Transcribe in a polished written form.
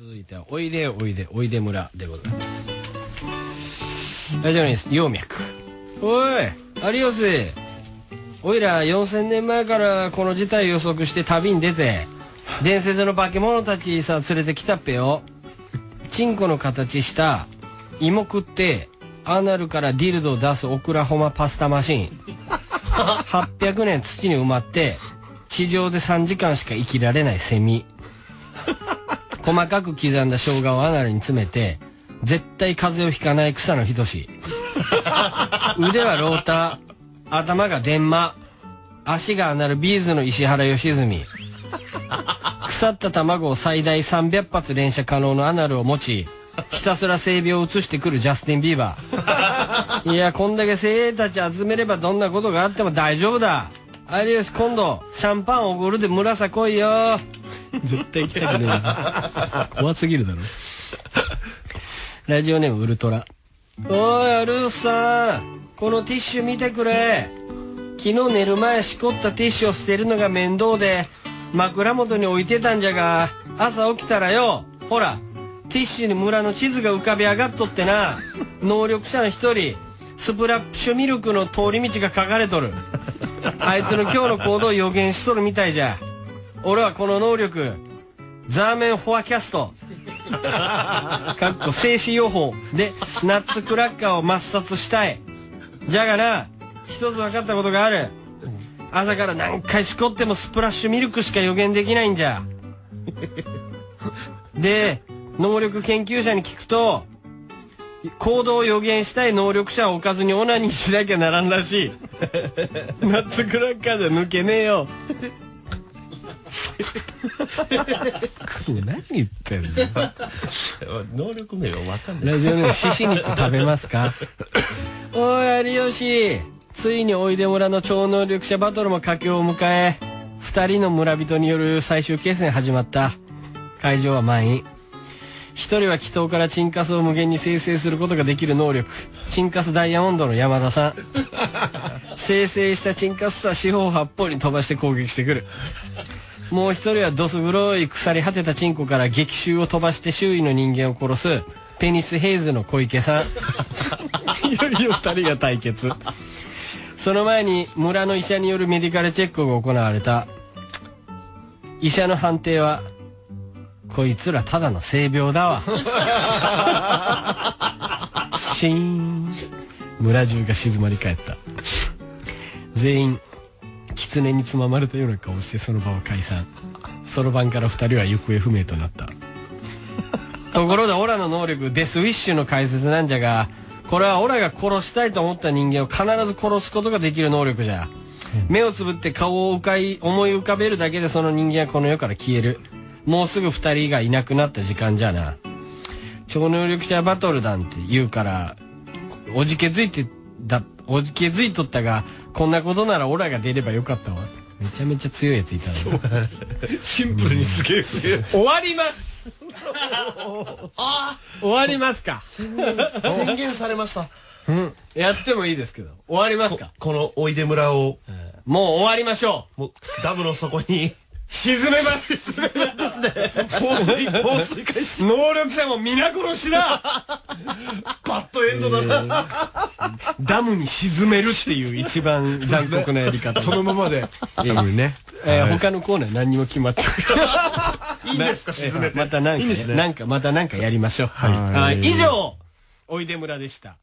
続いてはおいでおいでおいで村でございます。ラジオニュース葉脈。おい有吉、おいら4000年前からこの事態予測して旅に出て伝説の化け物たちさ連れてきたっぺよ。チンコの形した芋食ってアナルからディルドを出すオクラホマパスタマシン800年土に埋まって地上で3時間しか生きられないセミ細かく刻んだ生姜をアナルに詰めて絶対風邪をひかない草野仁志腕はローター、頭が電マ、足がアナルビーズの石原良純。腐った卵を最大300発連射可能のアナルを持ちひたすら性病を移してくるジャスティン・ビーバー。いや、こんだけ精鋭たち集めればどんなことがあっても大丈夫だ。有吉、今度シャンパンおごるで村さ来いよ。絶対行きたくねえ怖すぎるだろ。ラジオネームウルトラ。おい有吉さん、このティッシュ見てくれ。昨日寝る前しこったティッシュを捨てるのが面倒で枕元に置いてたんじゃが、朝起きたらよ、ほらティッシュに村の地図が浮かび上がっとってな、能力者の一人スプラッシュミルクの通り道が書かれとる。あいつの今日の行動を予言しとるみたいじゃ。俺はこの能力ザーメンフォアキャストかっこ静止予報でナッツクラッカーを抹殺したい。じゃがな、一つ分かったことがある。朝から何回しこってもスプラッシュミルクしか予言できないんじゃ。で能力研究者に聞くと、行動を予言したい能力者を置かずにオナニーしなきゃならんらしい。ナッツクラッカーじゃ抜けねえよ。何言ってんの。能力名が分かんない。ラジオネームシシ肉食べますか。おい有吉、ついにおいで村の超能力者バトルも佳境を迎え、2人の村人による最終決戦始まった。会場は満員。一人は祈祷からチンカスを無限に生成することができる能力、チンカスダイヤモンドの山田さん。生成したチンカスさ四方八方に飛ばして攻撃してくる。もう一人はどす黒い腐り果てたチンコから激臭を飛ばして周囲の人間を殺すペニスヘイズの小池さん。いよいよ二人が対決。その前に村の医者によるメディカルチェックが行われた。医者の判定は、こいつらただの性病だわ。シーン。村中が静まり返った。全員狐につままれたような顔してその場は解散。その晩から2人は行方不明となった。ところでオラの能力デスウィッシュの解説なんじゃが、これはオラが殺したいと思った人間を必ず殺すことができる能力じゃ。目をつぶって顔を思い浮かべるだけでその人間はこの世から消える。もうすぐ2人がいなくなった時間じゃな。超能力者バトルなんて言うからおじけづいとったが、こんなことならオラが出ればよかったわ。めちゃめちゃ強いやついたの。シンプルにすげえ強い。終わります。終わりますか。宣言されました。やってもいいですけど終わりますか。このおいで村をもう終わりましょう。もうダムの底に沈めます。沈めますね。放水開始。能力者も皆殺しだ。バッドエンドだな。ダムに沈めるっていう一番残酷なやり方。そのままで。ね。他のコーナー何にも決まってない。いいですか、沈めて。またなんかやりましょう。はい。以上おいで村でした。